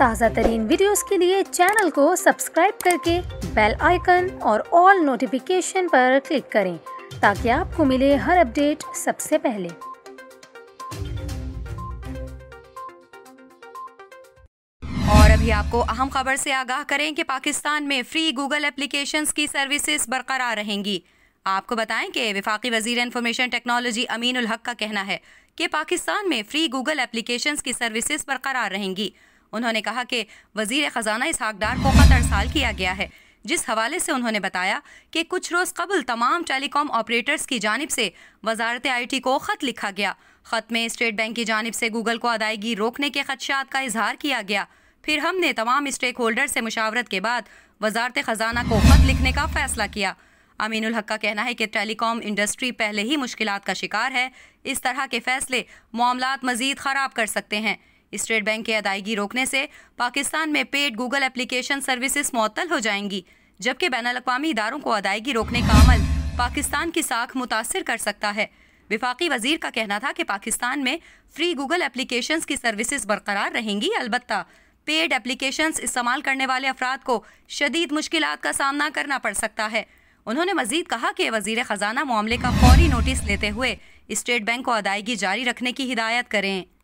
ताज़ा तरीन वीडियोज़ के लिए चैनल को सब्सक्राइब करके बेल आइकन और ऑल नोटिफिकेशन पर क्लिक करें ताकि आपको मिले हर अपडेट सबसे पहले। अभी आपको अहम खबर से आगाह करें कि पाकिस्तान में फ्री गूगल एप्लीकेशंस की सर्विसेज बरकरार रहेंगी। आपको बताएं कि वफाकी वजीर इंफॉर्मेशन टेक्नोलॉजी अमीन उल हक का कहना है कि पाकिस्तान में फ्री गूगल एप्लीकेशंस की सर्विसेज बरकरार रहेंगी। उन्होंने कहा कि वजीर खजाना इसहाक डार को खत अरसाल किया गया है, जिस हवाले से उन्होंने बताया कि कुछ रोज़ कबल तमाम टेलीकॉम ऑपरेटर्स की जानिब से वजारत IT को ख़त लिखा गया। ख़त में स्टेट बैंक की जानिब से गूगल को अदायगी रोकने के खदशात का इजहार किया गया। फिर हमने तमाम स्टेक होल्डर से मुशावरत के बाद वजारत खजाना को खत लिखने का फैसला किया। अमीन उल हक का कहना है कि टेलीकॉम इंडस्ट्री पहले ही मुश्किलात का शिकार है, इस तरह के फैसले मामलात मजीद ख़राब कर सकते हैं। स्टेट बैंक की अदायगी रोकने से पाकिस्तान में पेड गूगल एप्लीकेशन सर्विसेज मुअत्तल हो जाएंगी, जबकि बैनुल-अक़वामी इदारों को अदायगी रोकने का अमल पाकिस्तान की साख मुतासर कर सकता है। वफाकी वजीर का कहना था कि पाकिस्तान में फ्री गूगल एप्लीकेशन की सर्विसेज बरकरार रहेंगी, अलबत्ता पेड एप्लीकेशंस इस्तेमाल करने वाले अफराद को शदीद मुश्किलात का सामना करना पड़ सकता है। उन्होंने मजीद कहा कि वजीर खजाना मामले का फौरी नोटिस लेते हुए स्टेट बैंक को अदायगी जारी रखने की हिदायत करें।